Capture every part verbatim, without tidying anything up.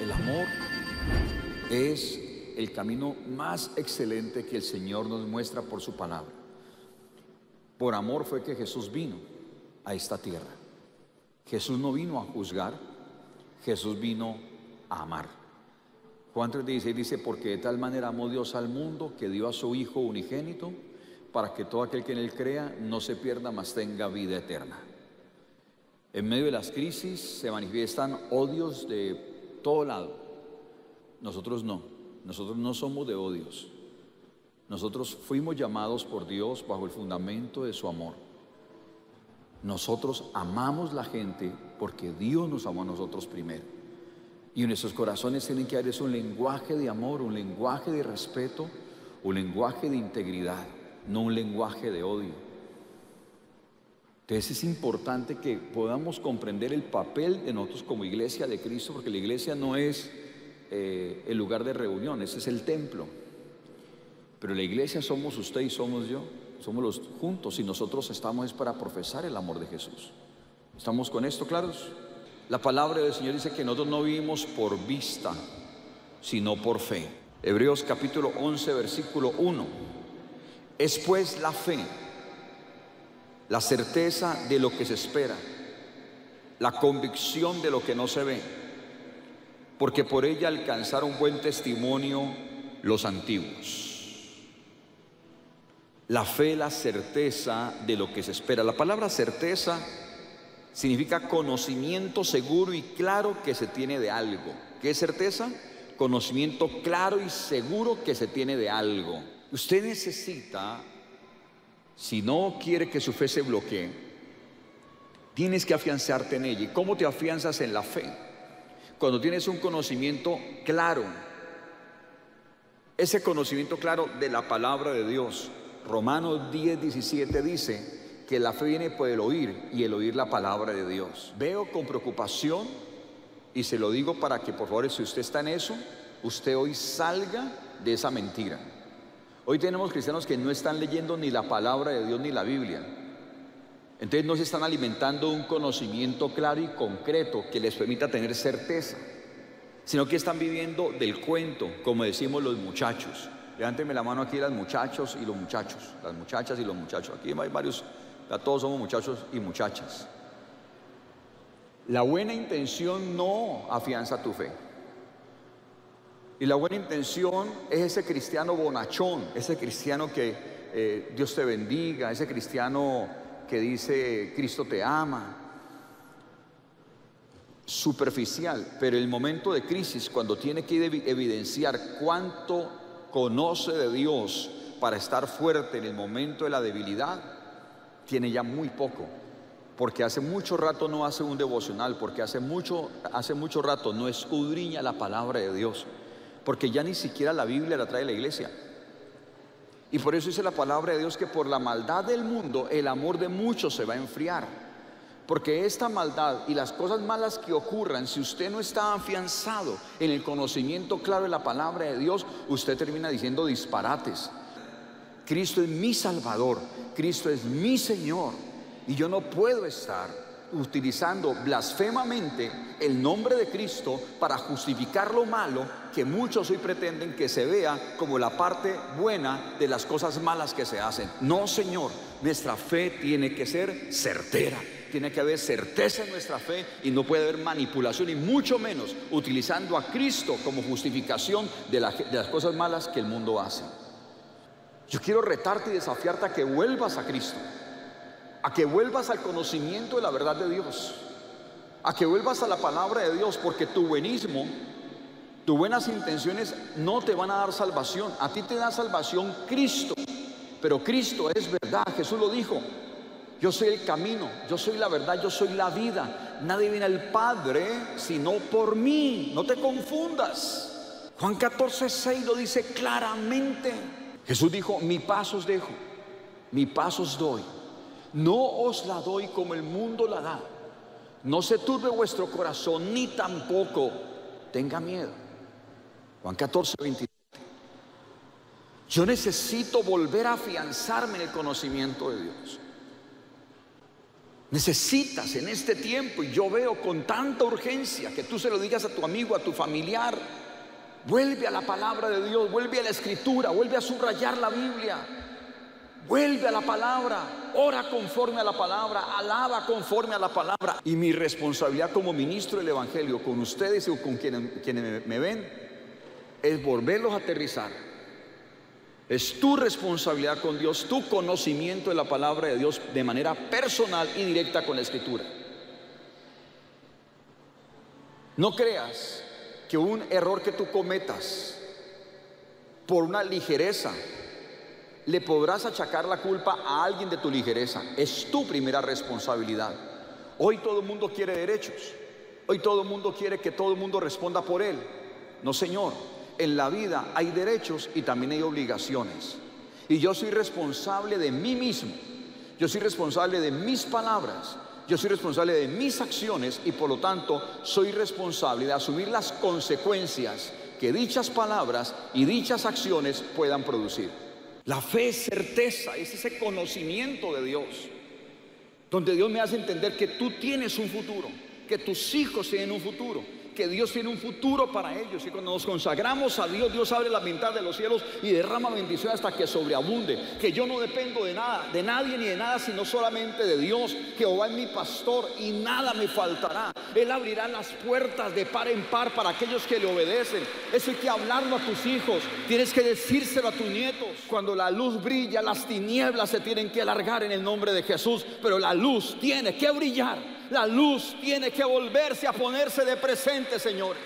El amor es el camino más excelente que el Señor nos muestra por su palabra. Por amor fue que Jesús vino a esta tierra. Jesús no vino a juzgar, Jesús vino a amar. Juan tres dieciséis dice, porque de tal manera amó Dios al mundo que dio a su Hijo unigénito, para que todo aquel que en él crea no se pierda, mas tenga vida eterna. En medio de las crisis se manifiestan odios de todo lado. Nosotros no, nosotros no somos de odios. Nosotros fuimos llamados por Dios bajo el fundamento de su amor. Nosotros amamos la gente porque Dios nos amó a nosotros primero. Y en nuestros corazones tienen que haber un lenguaje de amor, un lenguaje de respeto, un lenguaje de integridad, no un lenguaje de odio. Entonces es importante que podamos comprender el papel de nosotros como iglesia de Cristo, porque la iglesia no es eh, el lugar de reunión, ese es el templo. Pero la iglesia somos usted y somos yo, somos los juntos, y nosotros estamos es para profesar el amor de Jesús. ¿Estamos con esto claros? La palabra del Señor dice que nosotros no vivimos por vista, sino por fe. Hebreos capítulo once, versículo uno. Es pues la fe, la certeza de lo que se espera, la convicción de lo que no se ve, porque por ella alcanzaron buen testimonio los antiguos. La fe, la certeza de lo que se espera. La palabra certeza significa conocimiento seguro y claro que se tiene de algo. ¿Qué es certeza? Conocimiento claro y seguro que se tiene de algo. Usted necesita, si no quiere que su fe se bloquee, tienes que afianzarte en ella. ¿Y cómo te afianzas en la fe? Cuando tienes un conocimiento claro, ese conocimiento claro de la palabra de Dios. Romanos diez, diecisiete dice que la fe viene por el oír y el oír la palabra de Dios. Veo con preocupación, y se lo digo para que por favor, si usted está en eso, usted hoy salga de esa mentira. Hoy tenemos cristianos que no están leyendo ni la palabra de Dios ni la Biblia. Entonces no se están alimentando de un conocimiento claro y concreto que les permita tener certeza, sino que están viviendo del cuento, como decimos los muchachos. Levánteme la mano aquí las muchachos y los muchachos, las muchachas y los muchachos. Aquí hay varios, ya todos somos muchachos y muchachas. La buena intención no afianza tu fe. Y la buena intención es ese cristiano bonachón, ese cristiano que eh, Dios te bendiga, ese cristiano que dice Cristo te ama. Superficial, pero el momento de crisis, cuando tiene que evidenciar cuánto conoce de Dios para estar fuerte en el momento de la debilidad, tiene ya muy poco. Porque hace mucho rato no hace un devocional, porque hace mucho, hace mucho rato no escudriña la palabra de Dios. Porque ya ni siquiera la Biblia la trae la iglesia. Y por eso dice la palabra de Dios que por la maldad del mundo el amor de muchos se va a enfriar. Porque esta maldad y las cosas malas que ocurran, si usted no está afianzado en el conocimiento claro de la palabra de Dios, usted termina diciendo disparates. Cristo es mi Salvador, Cristo es mi Señor, y yo no puedo estar utilizando blasfemamente el nombre de Cristo para justificar lo malo que muchos hoy pretenden que se vea como la parte buena de las cosas malas que se hacen. No, Señor, nuestra fe tiene que ser certera, tiene que haber certeza en nuestra fe, y no puede haber manipulación, y mucho menos utilizando a Cristo como justificación de, la, de las cosas malas que el mundo hace. Yo quiero retarte y desafiarte a que vuelvas a Cristo, a que vuelvas al conocimiento de la verdad de Dios, a que vuelvas a la palabra de Dios, porque tu buenismo, tus buenas intenciones no te van a dar salvación. A ti te da salvación Cristo, pero Cristo es verdad. Jesús lo dijo: yo soy el camino, yo soy la verdad, yo soy la vida. Nadie viene al Padre sino por mí. No te confundas. Juan catorce, seis lo dice claramente. Jesús dijo: mi paz os dejo, mi paz os doy. No os la doy como el mundo la da. No se turbe vuestro corazón, ni tampoco tenga miedo. Juan catorce, veintisiete. Yo necesito volver a afianzarme en el conocimiento de Dios. Necesitas en este tiempo, y yo veo con tanta urgencia que tú se lo digas a tu amigo, a tu familiar. Vuelve a la palabra de Dios, vuelve a la escritura, vuelve a subrayar la Biblia, vuelve a la palabra, ora conforme a la palabra, alaba conforme a la palabra. Y mi responsabilidad como ministro del evangelio con ustedes o con quienes, quienes me ven es volverlos a aterrizar. Es tu responsabilidad con Dios, tu conocimiento de la palabra de Dios de manera personal y directa con la escritura. No creas que un error que tú cometas por una ligereza le podrás achacar la culpa a alguien de tu ligereza. Es tu primera responsabilidad. Hoy todo el mundo quiere derechos. Hoy todo el mundo quiere que todo el mundo responda por él. No, señor. En la vida hay derechos y también hay obligaciones. Y yo soy responsable de mí mismo. Yo soy responsable de mis palabras. Yo soy responsable de mis acciones, y por lo tanto soy responsable de asumir las consecuencias que dichas palabras y dichas acciones puedan producir. La fe es certeza, es ese conocimiento de Dios, donde Dios me hace entender que tú tienes un futuro, que tus hijos tienen un futuro, que Dios tiene un futuro para ellos. Y cuando nos consagramos a Dios, Dios abre la ventana de los cielos y derrama bendición hasta que sobreabunde. Que yo no dependo de nada, de nadie ni de nada, sino solamente de Dios. Jehová es mi pastor y nada me faltará. Él abrirá las puertas de par en par para aquellos que le obedecen. Eso hay que hablarlo a tus hijos, tienes que decírselo a tus nietos. Cuando la luz brilla, las tinieblas se tienen que alargar en el nombre de Jesús. Pero la luz tiene que brillar. La luz tiene que volverse a ponerse de presente, señores.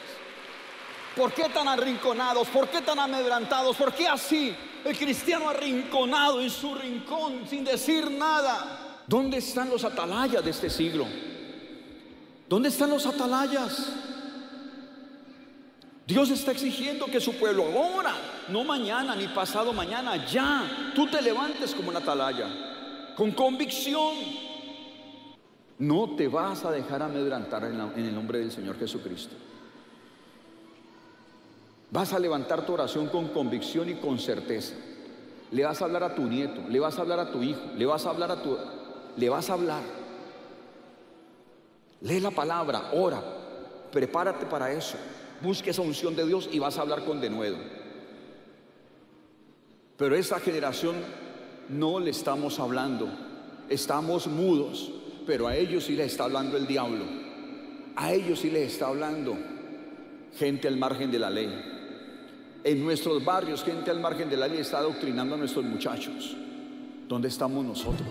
¿Por qué tan arrinconados? ¿Por qué tan amedrantados? ¿Por qué así? El cristiano arrinconado en su rincón sin decir nada. ¿Dónde están los atalayas de este siglo? ¿Dónde están los atalayas? Dios está exigiendo que su pueblo ahora, no mañana ni pasado mañana, ya tú te levantes como un atalaya, con convicción. No te vas a dejar amedrantar en, la, en el nombre del Señor Jesucristo. Vas a levantar tu oración con convicción y con certeza. Le vas a hablar a tu nieto, le vas a hablar a tu hijo, le vas a hablar a tu... Le vas a hablar. Lee la palabra, ora, prepárate para eso. Busca esa unción de Dios y vas a hablar con denuedo. Pero esta generación no le estamos hablando, estamos mudos. Pero a ellos sí les está hablando el diablo. A ellos sí les está hablando gente al margen de la ley. En nuestros barrios, gente al margen de la ley está adoctrinando a nuestros muchachos. ¿Dónde estamos nosotros?